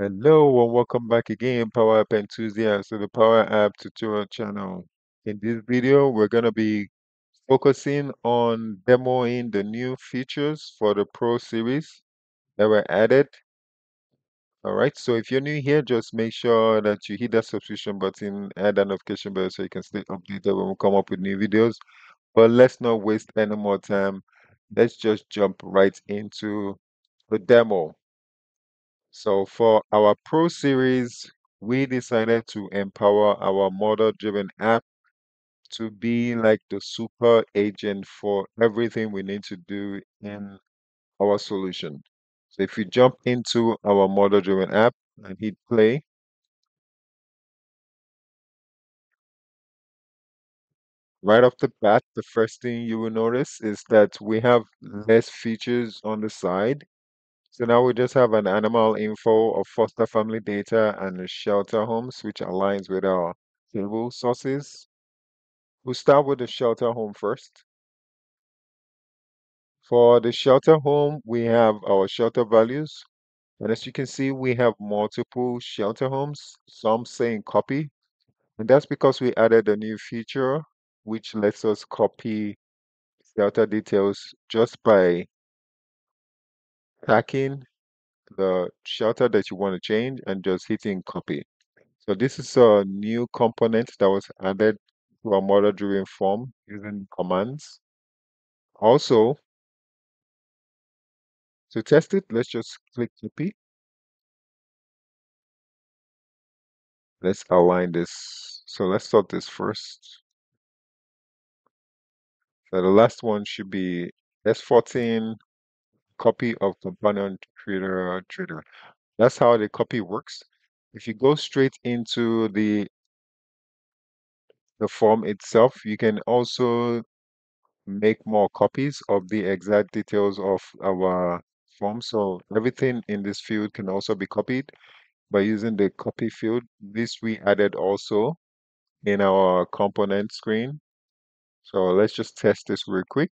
Hello and welcome back again, Power App enthusiasts, to the Power App Tutorial Channel. In this video, we're going to be focusing on demoing the new features for the Pro Series that were added. All right, so if you're new here, just make sure that you hit that subscription button, add that notification bell so you can stay updated when we come up with new videos. But let's not waste any more time. Let's just jump right into the demo. So for our Pro Series, we decided to empower our model-driven app to be like the super agent for everything we need to do in our solution. So if you jump into our model-driven app and hit play, right off the bat, the first thing you will notice is that we have less features on the side. So now we just have an animal info of foster family data and shelter homes, which aligns with our table sources. We'll start with the shelter home first. For the shelter home, we have our shelter values. And as you can see, we have multiple shelter homes, some saying copy. And that's because we added a new feature, which lets us copy shelter details just by tacking the shelter that you want to change and just hitting copy. So this is a new component that was added to our model-driven form using commands. Also, to test it, let's just click copy. Let's align this. So let's sort this first. So the last one should be S14. Copy of companion trader. That's how the copy works. If you go straight into the form itself, you can also make more copies of the exact details of our form. So everything in this field can also be copied by using the copy field. This we added also in our component screen. So let's just test this real quick.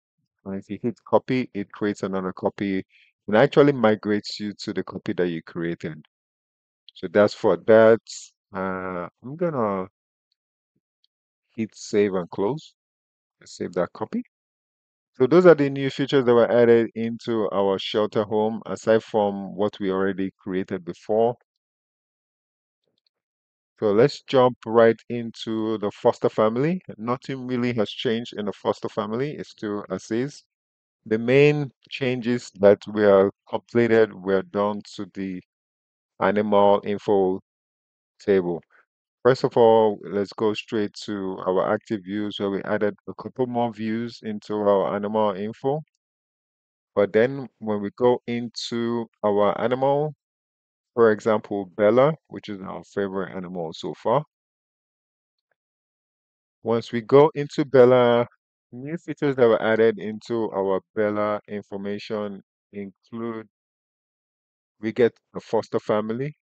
And if you hit copy, it creates another copy and actually migrates you to the copy that you created. So that's for that. I'm going to hit save and close. Let's save that copy. So those are the new features that were added into our shelter home, aside from what we already created before. So let's jump right into the foster family. Nothing really has changed in the foster family. It's still as is. The main changes that were done to the animal info table. First of all, let's go straight to our active views where we added a couple more views into our animal info. But then when we go into our animal, for example, Bella, which is our favorite animal so far. Once we go into Bella, new features that were added into our Bella information include we get a foster family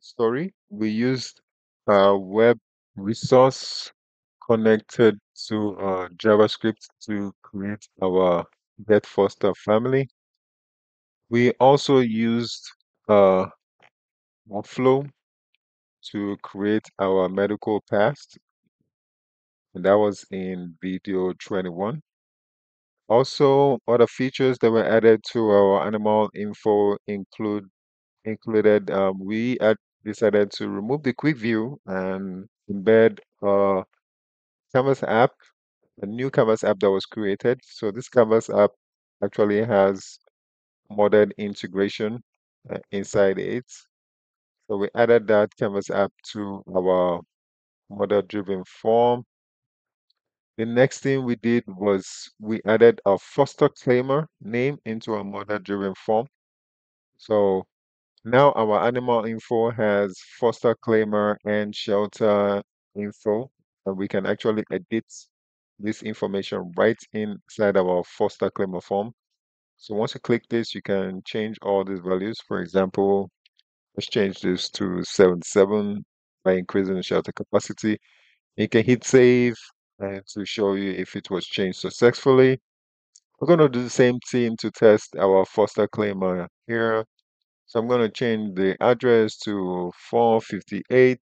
story. We used a web resource connected to JavaScript to create our dead foster family. We also used workflow to create our medical past, and that was in video 21. Also, other features that were added to our animal info included we decided to remove the quick view and embed a Canvas app, a new Canvas app that was created. So this Canvas app actually has modern integration inside it. So we added that Canvas app to our model-driven form. The next thing we did was we added a foster claimer name into our model-driven form. So now our animal info has foster claimer and shelter info, and we can actually edit this information right inside our foster claimer form. So once you click this, you can change all these values. For example, let's change this to 77 by increasing the shelter capacity. You can hit save and to show you if it was changed successfully. We're going to do the same thing to test our foster claimer here. So I'm going to change the address to 458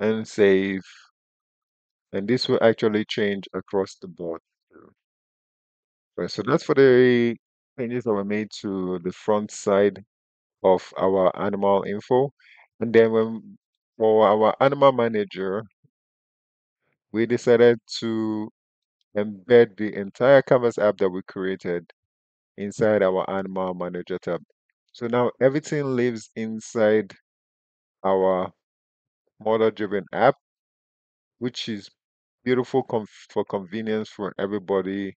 and save. And this will actually change across the board. Right, so that's for the changes that were made to the front side of our animal info. And then when, for our animal manager, we decided to embed the entire Canvas app that we created inside our animal manager tab. So now everything lives inside our model-driven app, which is beautiful for convenience for everybody,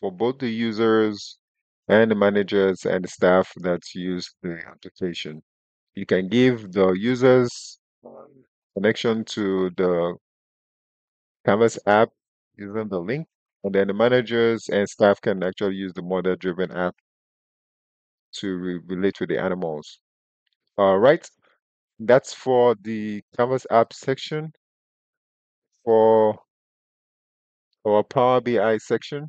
for both the users and the managers and the staff that use the application. You can give the users connection to the Canvas app using the link, and then the managers and staff can actually use the model-driven app to relate with the animals. All right, that's for the Canvas app section. For our Power BI section,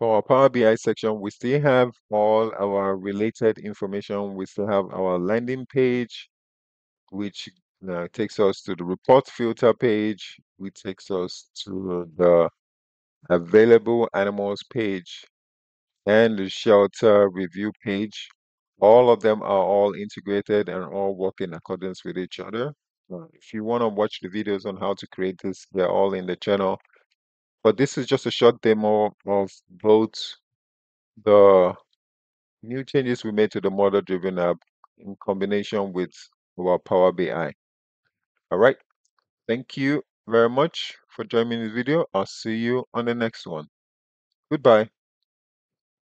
we still have all our related information. We still have our landing page, which takes us to the report filter page, which takes us to the available animals page and the shelter review page. All of them are all integrated and all work in accordance with each other. If you want to watch the videos on how to create this, they're all in the channel. But this is just a short demo of both the new changes we made to the model-driven app in combination with our Power BI. All right. Thank you very much for joining this video. I'll see you on the next one. Goodbye.